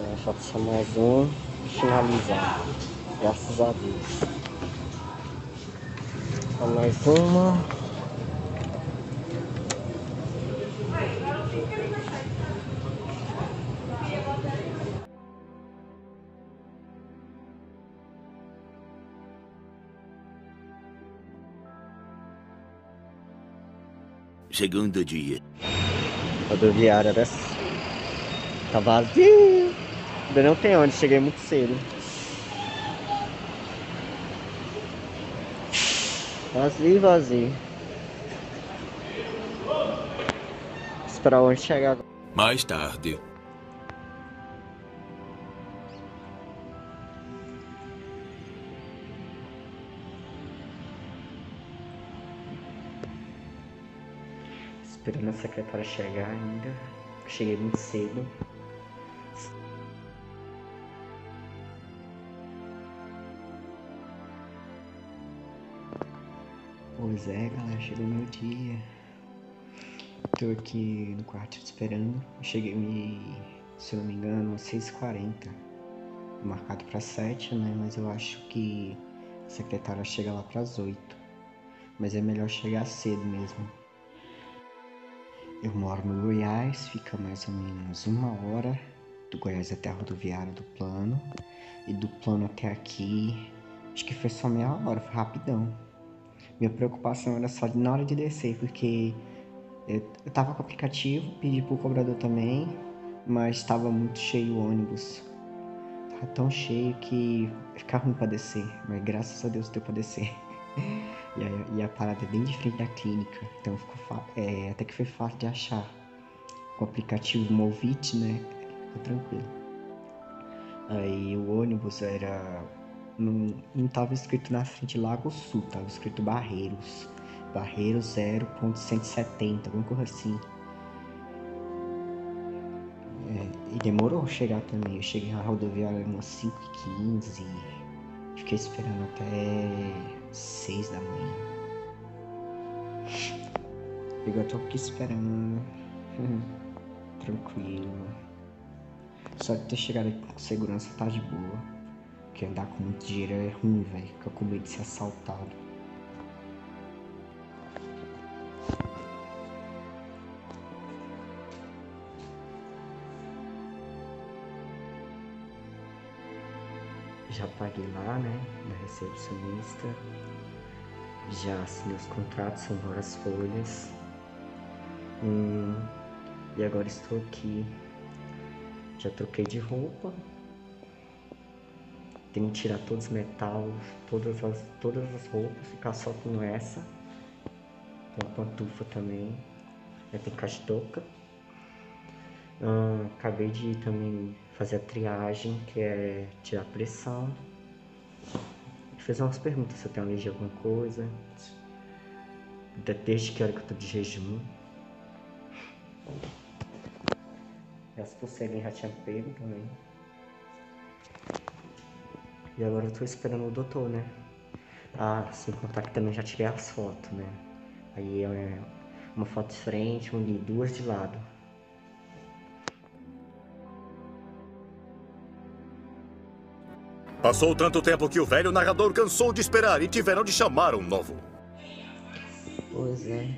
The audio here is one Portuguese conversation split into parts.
Então, falta só mais um e finalizar. Graças a Deus. Só mais uma. Segundo dia. Rodoviária dessa. Tá vazio. Ainda não tem onde, cheguei muito cedo. Vazio, vazio. Esperar onde chegar agora. Mais tarde. Esperando a secretária chegar ainda. Cheguei muito cedo. Pois é, galera, chegou meu dia. Tô aqui no quarto esperando. Cheguei, se eu não me engano, às 6h40. Marcado pra 7, né? Mas eu acho que a secretária chega lá pras 8. Mas é melhor chegar cedo mesmo. Eu moro no Goiás, fica mais ou menos 1 hora do Goiás até a rodoviária do plano. E do plano até aqui, acho que foi só meia hora, foi rapidão. Minha preocupação era só na hora de descer, porque eu tava com o aplicativo, pedi pro cobrador também, mas tava muito cheio o ônibus. Tava tão cheio que ficava ruim pra descer, mas graças a Deus deu pra descer. E a parada é bem de frente da clínica, então ficou até que foi fácil de achar. Com o aplicativo Movit, né, ficou tranquilo. Aí o ônibus era... Não tava escrito na frente Lago Sul, tava escrito Barreiros. Barreiros 0.170, alguma coisa assim. E demorou chegar também. Eu cheguei na rodoviária umas 5h15. Fiquei esperando até 6 da manhã. Eu tô aqui esperando. Tranquilo. Só de ter chegado aqui com segurança tá de boa. Porque andar com muito dinheiro é ruim, velho. Fica com medo de ser assaltado. Já paguei lá, né, na recepcionista, já assinei os contratos, são várias folhas, e agora estou aqui, já troquei de roupa, tenho que tirar todos os metal, todas as roupas, ficar só com essa, tem a pantufa também, tem castoca. Acabei de também fazer a triagem, que é tirar a pressão. Fez umas perguntas se eu tenho alergia a alguma coisa. Desde que hora que eu tô de jejum. E as pulseirinhas já tinha pego também. E agora eu tô esperando o doutor, né? Ah, sem contar que também já tirei as fotos, né? Aí é uma foto de frente, uma de 2 de lado. Passou tanto tempo que o velho narrador cansou de esperar e tiveram de chamar um novo. Pois é.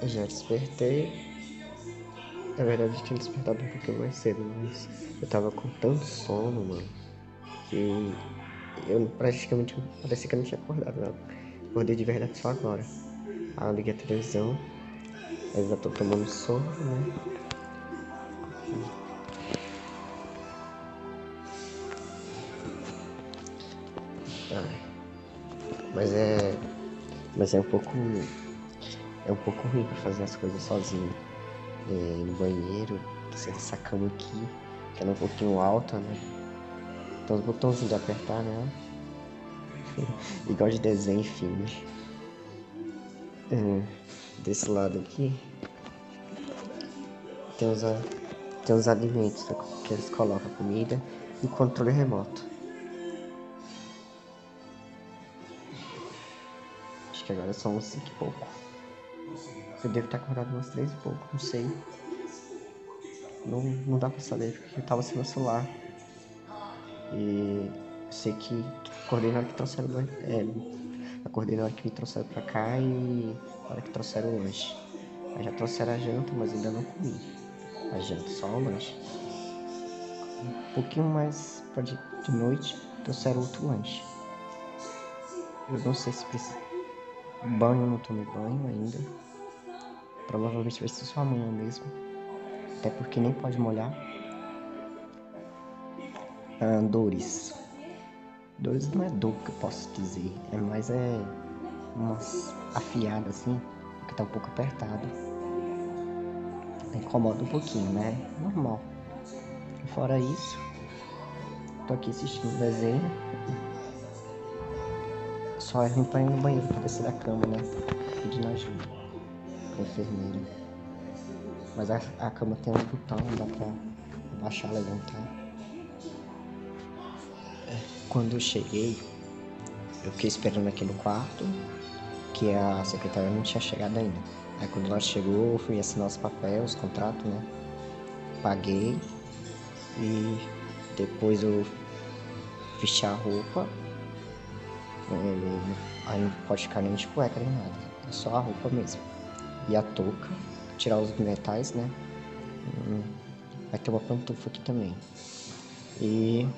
Eu já despertei. Na verdade eu tinha despertado um pouquinho mais cedo, mas eu tava com tanto sono, mano, que eu praticamente parecia que eu não tinha acordado, não. Acordei de verdade só agora. Aí eu liguei a televisão. Aí já tô tomando sono, né? Mas é um pouco ruim pra fazer as coisas sozinho. No banheiro, essa cama aqui, que ela é um pouquinho alta, né? Então os botões de apertar, né? Igual de desenho, filme. Desse lado aqui tem os alimentos, tá? Que eles colocam a comida e controle remoto. Agora são uns 5 e pouco. Eu devo estar acordado umas 3 e pouco, não sei. não dá pra saber porque eu tava sem meu celular. E eu sei que acordei na hora que trouxeram pra cá e na hora que trouxeram o lanche. Aí já trouxeram a janta, mas ainda não comi a janta, só o lanche. Um pouquinho mais de noite trouxeram outro lanche. Eu não sei se precisa banho, não tomei banho ainda. Provavelmente vai ser só amanhã mesmo, até porque nem pode molhar. Dores não é dor que eu posso dizer, é mais umas afiadas assim, porque tá um pouco apertado. Incomoda um pouquinho, né? Normal. Fora isso, tô aqui assistindo o desenho. Só é ruim pra ir no banheiro, pra descer da cama, né? Pedindo ajuda pra enfermeira. Mas a cama tem um botão, dá pra abaixar, levantar. Quando eu cheguei, eu fiquei esperando aqui no quarto, que a secretária não tinha chegado ainda. Aí quando ela chegou, eu fui assinar os papéis, os contratos, né? Paguei. E depois eu vesti a roupa. Aí não pode ficar nem de cueca nem nada, é só a roupa mesmo. E a touca, tirar os metais, né? Vai ter uma pantufa aqui também. E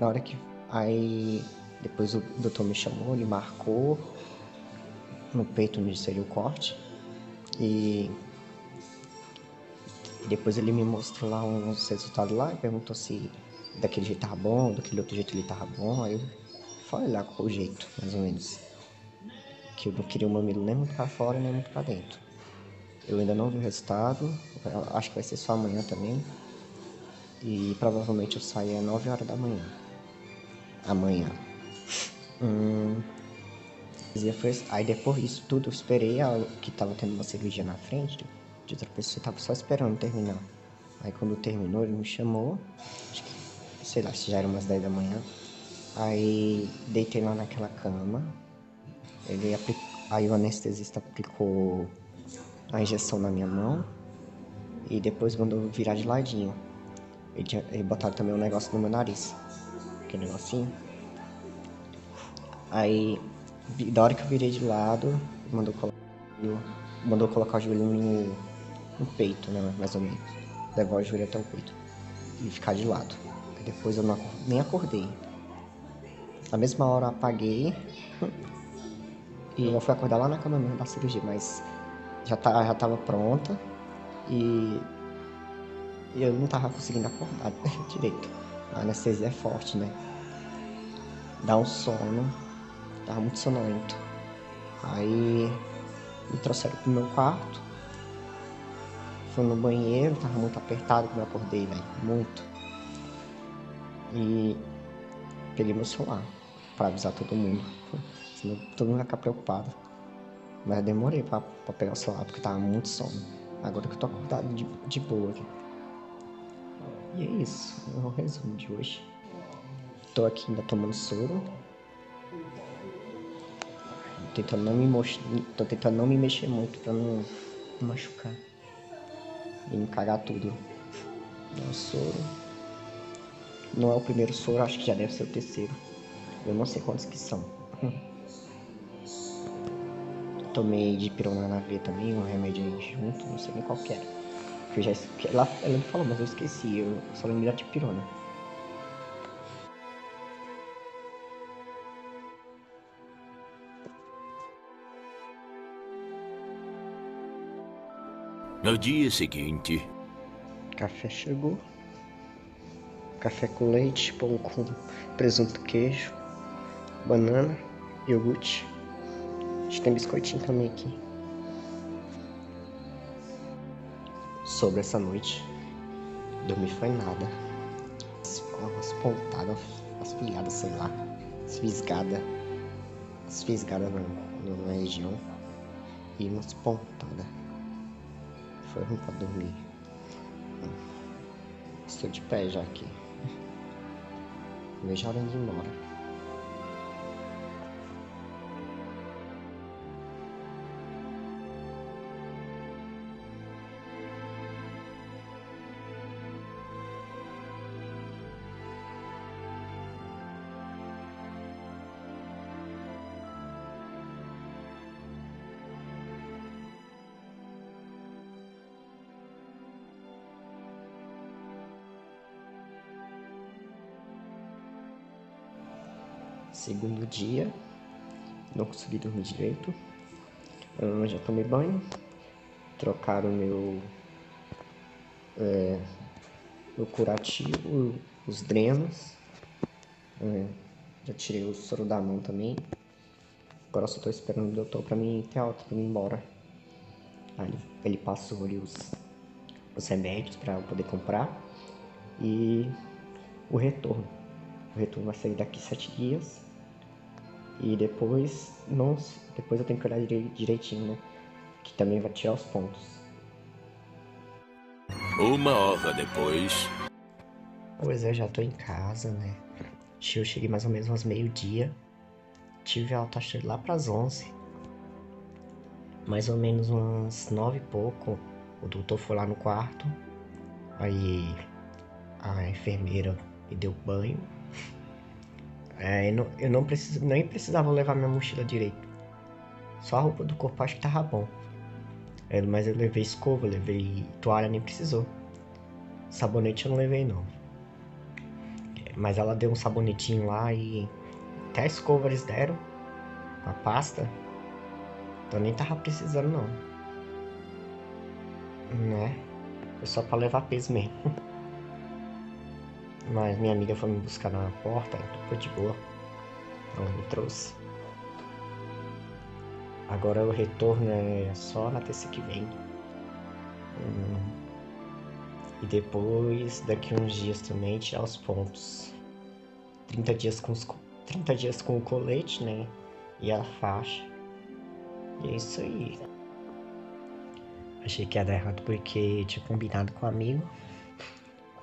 na hora que... Aí depois o doutor me chamou, ele marcou no peito onde seria o corte. E depois ele me mostrou lá uns resultados lá e perguntou se daquele jeito tava bom, daquele outro jeito ele tava bom. Aí falei lá qual o jeito, mais ou menos. Que eu não queria o mamilo nem muito pra fora, nem muito pra dentro. Eu ainda não vi o resultado, acho que vai ser só amanhã também. E provavelmente eu saio às 9 horas da manhã. Amanhã. Aí depois disso tudo, eu esperei que tava tendo uma cirurgia na frente de outra pessoa, eu tava só esperando terminar. Aí quando terminou, ele me chamou, acho que, sei lá, se já era umas 10 da manhã. Aí deitei lá naquela cama, aí o anestesista aplicou a injeção na minha mão e depois mandou virar de ladinho. Ele botaram também um negócio no meu nariz, aquele negocinho. Aí, da hora que eu virei de lado, mandou colocar o joelho no peito, né, mais ou menos. Levar o joelho até o peito e ficar de lado. Aí depois eu nem acordei. Na mesma hora eu apaguei e eu fui acordar lá na cama mesmo da cirurgia, mas já tava pronta e eu não tava conseguindo acordar direito. A anestesia é forte, né? Dá um sono, tava muito sonolento. Aí me trouxeram pro meu quarto, fui no banheiro, tava muito apertado quando eu acordei, velho, muito. E peguei meu celular pra avisar todo mundo, senão todo mundo vai ficar preocupado. Mas eu demorei pra pegar o celular porque tava muito sono. Agora que eu tô acordado de boa aqui. E é isso, é o resumo de hoje. Tô aqui ainda tomando soro, tô tentando não me mexer muito pra não machucar e não cagar tudo. É o soro. Não é o primeiro soro, acho que já deve ser o terceiro. Eu não sei quantos que são. Tomei de dipironavir também, um remédio aí junto, não sei nem qual que era. Eu já esqueci, ela me falou, mas eu esqueci, eu só lembrei de dipirona. No dia seguinte... Café chegou. Café com leite, pão com presunto, queijo, banana, iogurte. Acho que tem biscoitinho também aqui. Sobre essa noite, dormir foi nada. Umas pontadas, umas pilhadas, sei lá. As fisgadas na região. E umas pontadas. Foi ruim pra dormir. Estou de pé já aqui. Veja a hora de ir embora. Segundo dia, não consegui dormir direito. Já tomei banho. Trocaram meu curativo, os drenos. Já tirei o soro da mão também. Agora só tô esperando o doutor pra mim ter alta, pra mim ir embora. Aí ele passou ali os remédios pra eu poder comprar. E o retorno. O retorno vai sair daqui 7 dias. E depois eu tenho que olhar direitinho, né? Que também vai tirar os pontos. 1 hora depois. Pois é, já tô em casa, né? Eu cheguei mais ou menos umas meio-dia. Tive a autoestima lá pras 11. Mais ou menos umas 9 e pouco. O doutor foi lá no quarto. Aí a enfermeira me deu banho. Eu nem precisava levar minha mochila direito. Só a roupa do corpo acho que tava bom. Mas eu levei escova, levei toalha, nem precisou. Sabonete eu não levei não. Mas ela deu um sabonetinho lá e até a escova eles deram. A pasta. Então nem tava precisando não. Né? Foi só pra levar peso mesmo. Mas minha amiga foi me buscar na porta, foi de boa. Ela me trouxe. Agora o retorno é só na terça que vem. E depois, daqui uns dias também, tirar os pontos. 30 dias com o colete, né? E a faixa. E é isso aí. Achei que ia dar errado porque tinha combinado com um amigo.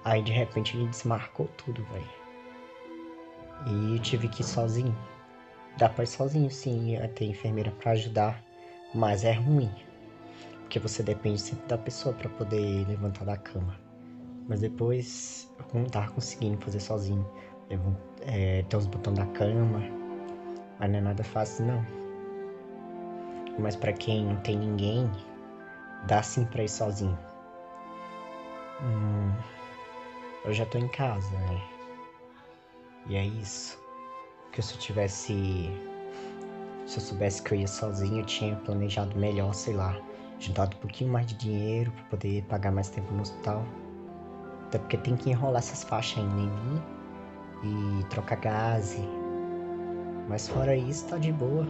Aí de repente ele desmarcou tudo, velho. E eu tive que ir sozinho. Dá pra ir sozinho sim, ter enfermeira pra ajudar. Mas é ruim. Porque você depende sempre da pessoa pra poder levantar da cama. Mas depois eu não tava conseguindo fazer sozinho. Ter os botões da cama. Mas não é nada fácil não. Mas pra quem não tem ninguém, dá sim pra ir sozinho. Eu já tô em casa, né? E é isso. Porque se eu soubesse que eu ia sozinho, eu tinha planejado melhor, sei lá. Juntado um pouquinho mais de dinheiro pra poder pagar mais tempo no hospital. Até porque tem que enrolar essas faixas ainda em mim. E trocar gás. Mas fora isso, tá de boa.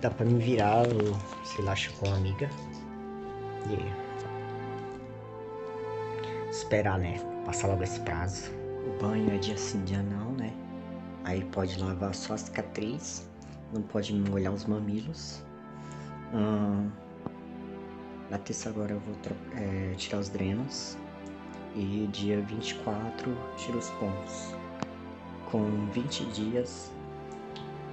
Dá pra me virar, ou sei lá, chupar uma amiga. E esperar, né? Passar logo esse prazo. O banho é dia sim, dia não, né? Aí pode lavar só a cicatriz. Não pode molhar os mamilos. Na terça agora eu vou tirar os drenos. E dia 24 tiro os pontos. Com 20 dias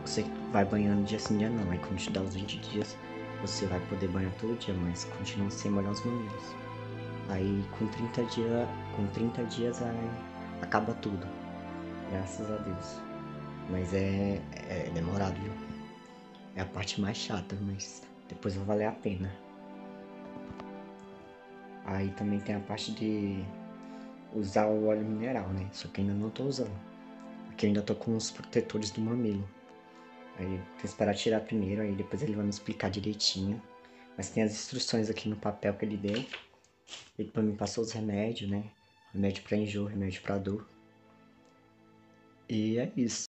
você vai banhando dia sim, dia não. Aí quando te dá os 20 dias você vai poder banhar todo dia, mas continua sem molhar os mamilos. Aí com 30 dias aí, acaba tudo. Graças a Deus. Mas é demorado, viu? É a parte mais chata, mas depois vai valer a pena. Aí também tem a parte de usar o óleo mineral, né? Só que ainda não tô usando. Porque eu ainda tô com os protetores do mamilo. Aí tem que esperar tirar primeiro, aí depois ele vai me explicar direitinho. Mas tem as instruções aqui no papel que ele deu. Ele pra mim passou os remédios, né? Remédio pra enjoo, remédio pra dor. E é isso.